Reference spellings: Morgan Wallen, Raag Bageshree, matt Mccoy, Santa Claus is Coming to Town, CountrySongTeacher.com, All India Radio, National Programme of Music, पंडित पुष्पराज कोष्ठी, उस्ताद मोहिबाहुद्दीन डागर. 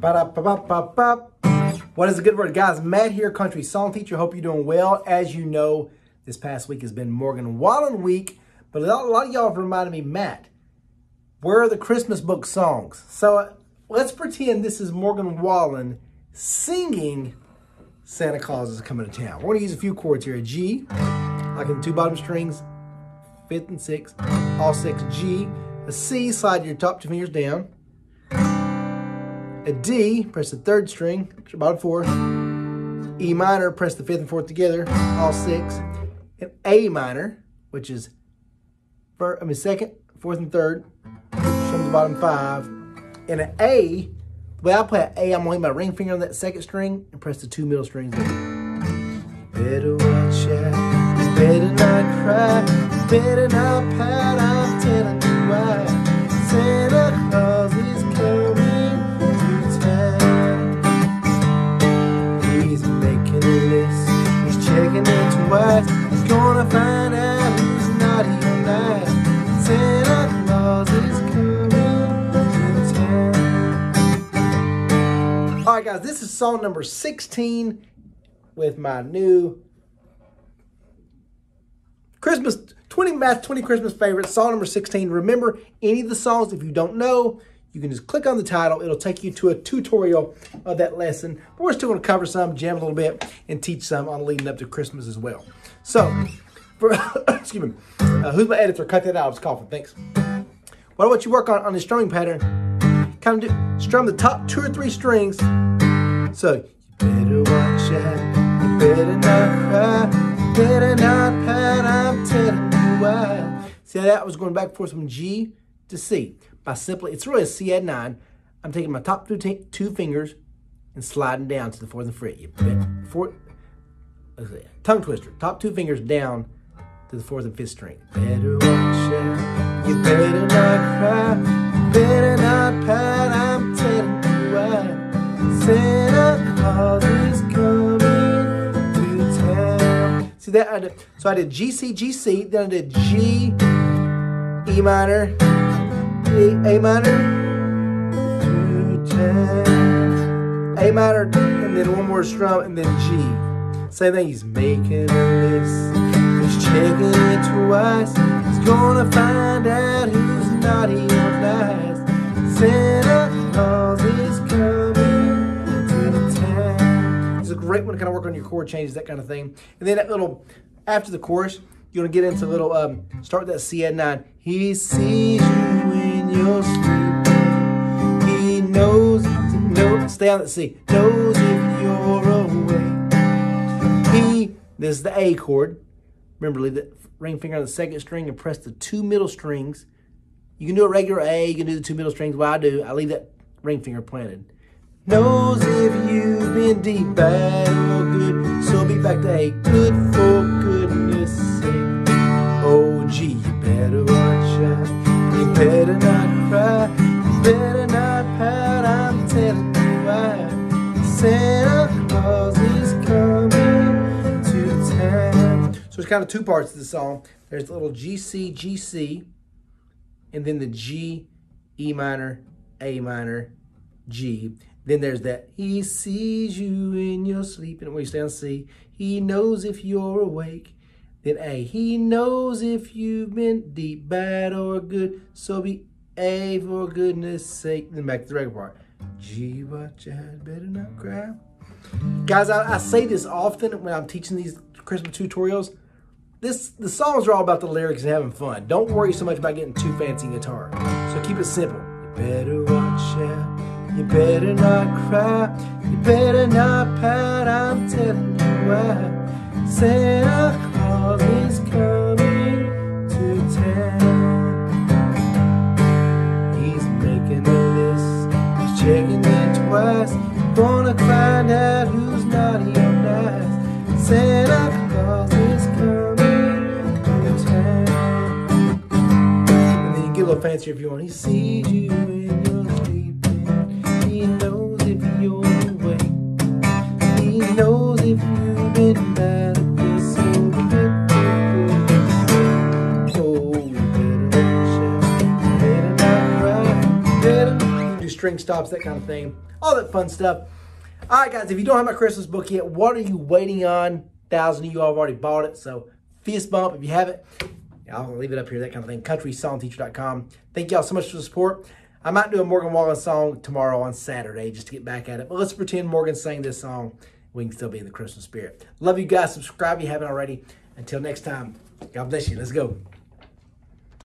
What is a good word, guys? Matt here, Country Song Teacher. Hope you're doing well. As you know, this past week has been Morgan Wallen week, but a lot of y'all have reminded me, Matt, where are the Christmas book songs? So let's pretend this is Morgan Wallen singing Santa Claus is Coming to Town. We're gonna use a few chords here. A G, like in two bottom strings, fifth and sixth, all six, G. A C, slide your top two fingers down. A D, press the third string, bottom fourth. E minor, press the fifth and fourth together, all six. And A minor, which is second, fourth, and third. From the bottom five. And an A, the way I play an A, I'm going to leave my ring finger on that second string and press the two middle strings down. Better watch out, better not cry, better not pout, I'm telling you why. Santa Claus is coming to town. He's making a list, he's checking it twice, he's gonna find out who's naughty or nice. Santa Claus is coming to town. All right, guys, this is song number 16 with my new Christmas 20 Christmas favorites, song number 16. Remember, any of the songs, if you don't know, you can just click on the title. It'll take you to a tutorial of that lesson. But we're still going to cover some, jam a little bit, and teach some on leading up to Christmas as well. So, excuse me, who's my editor? Cut that out. I was coughing. Thanks. What I want you to work on this strumming pattern, kind of strum the top two or three strings. So, you better watch out, you better not cry, better not pout, I'm telling you why. See how that was going back and forth from G to C. By simply, it's really a C at 9. I'm taking my top two fingers and sliding down to the fourth and fret. You bet, tongue twister, top two fingers down to the fourth and fifth string. Better watch out, you better not cry, you better not pout, I'm telling you why. Santa Claus is coming to town. See that? I did G, C, G, C, then I did G, E minor, A minor, to town, A minor, and then one more strum, and then G. Same thing, he's making a list, he's checking it twice, he's gonna find out who's naughty or nice. Santa Claus is coming to town. It's a great one to kind of work on your chord changes, that kind of thing. And then that little, after the chorus, you're gonna get into a little, start with that C at 9. He sees you in your sleep, he knows, stay on that C, knows if you're awake. He, this is the A chord. Remember, leave the ring finger on the second string and press the two middle strings. You can do a regular A, you can do the two middle strings. What I do, I leave that ring finger planted. Knows if you've been deep, bad or good, so be back to A. Good for goodness sake. Oh, gee, you better watch out, you better not cry, you better not pout, I'm telling you why. Santa Claus is coming to town. So it's kind of two parts to the song. There's the little G, C, G, C, and then the G, E minor, A minor, G. Then there's that, he sees you in your sleep, and when you stay on C, he knows if you're awake. Then A, he knows if you've been deep, bad or good, so be A for goodness sake. Then back to the regular part. G, watch out, better not cry. Guys, I say this often when I'm teaching these Christmas tutorials. The songs are all about the lyrics and having fun. Don't worry so much about getting too fancy guitar. So keep it simple. You better watch out, you better not cry, you better not pout, I'm telling you why. Santa Claus is coming to town. He's making a list, he's checking it twice, gonna find out who's naughty or nice. Santa Claus is coming to town. And then you get a little fancier if you want. He sees you when you're sleeping, he knows if you're awake, he knows if you've been bad or good, so good. Oh, you better watch out, you better not cry, you better. You do string stops, that kind of thing. all that fun stuff. All right, guys, if you don't have my Christmas book yet, what are you waiting on? Thousands of you all have already bought it, so fist bump if you have it. I'll leave it up here, that kind of thing. CountrySongTeacher.com. Thank y'all so much for the support. I might do a Morgan Wallen song tomorrow on Saturday just to get back at it. But let's pretend Morgan sang this song. We can still be in the Christmas spirit. Love you guys. Subscribe if you haven't already. Until next time, God bless you. Let's go.